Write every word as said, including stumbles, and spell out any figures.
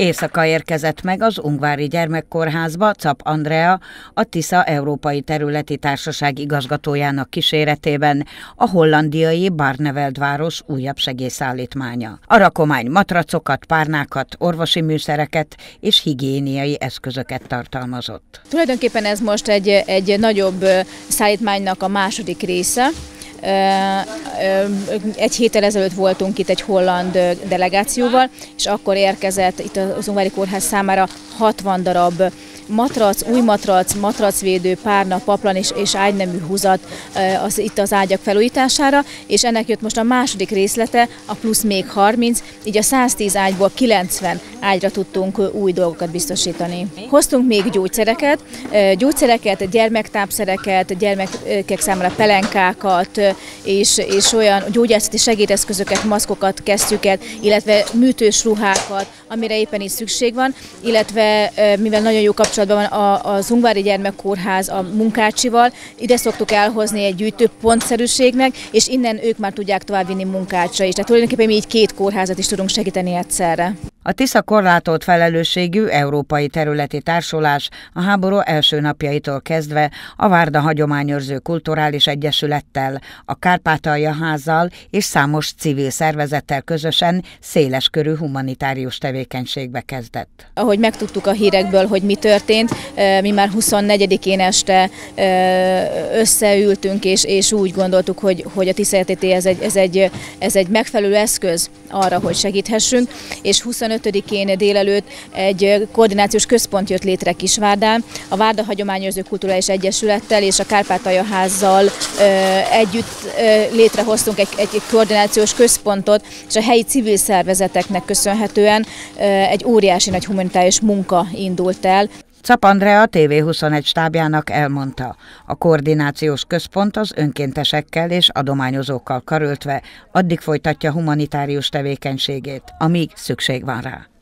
Éjszaka érkezett meg az Ungvári Gyermekkórházba Cap Andrea, a Tisza Európai Területi Társaság igazgatójának kíséretében a hollandiai Barneveld város újabb segélyszállítmánya. A rakomány matracokat, párnákat, orvosi műszereket és higiéniai eszközöket tartalmazott. Tulajdonképpen ez most egy, egy nagyobb szállítmánynak a második része. Egy héttel ezelőtt voltunk itt egy holland delegációval, és akkor érkezett itt az Ungvári Kórház számára hatvan darab matrac, új matrac, matracvédő, párna, paplan és, és ágynemű húzat az, itt az ágyak felújítására, és ennek jött most a második részlete, a plusz még harminc, így a száztíz ágyból kilencven ágyra tudtunk új dolgokat biztosítani. Hoztunk még gyógyszereket, gyógyszereket, gyermektápszereket, gyermekek számára pelenkákat, és, és olyan gyógyászati segédeszközöket, maszkokat, kesztyüket, illetve műtős ruhákat, amire éppen is szükség van, illetve mivel nagyon jó kapcsolatban van az Ungvári Gyermekkórház a Munkácsival, ide szoktuk elhozni egy gyűjtőpontszerűségnek, és innen ők már tudják továbbvinni Munkácsra is. Tehát tulajdonképpen mi így két kórházat is tudunk segíteni egyszerre. A Tisza korlátolt felelősségű európai területi társulás a háború első napjaitól kezdve a Várda Hagyományőrző kulturális Egyesülettel, a Kárpátalja házzal és számos civil szervezettel közösen széleskörű humanitárius tevékenységbe kezdett. Ahogy megtudtuk a hírekből, hogy mi történt, mi már huszonnegyedikén este összeültünk, és, és úgy gondoltuk, hogy, hogy a Tisza er té té ez egy, ez, egy, ez egy megfelelő eszköz arra, hogy segíthessünk, és huszonötödikén délelőtt egy koordinációs központ jött létre Kisvárdán, a Várda Hagyományőrző kulturális Egyesülettel és a Kárpátalja házzal együtt létrehoztunk egy, egy koordinációs központot, és a helyi civil szervezeteknek köszönhetően egy óriási nagy humanitárius munka indult el. Cap Andrea a té vé huszonegy stábjának elmondta, a koordinációs központ az önkéntesekkel és adományozókkal karöltve addig folytatja humanitárius tevékenységét, amíg szükség van rá.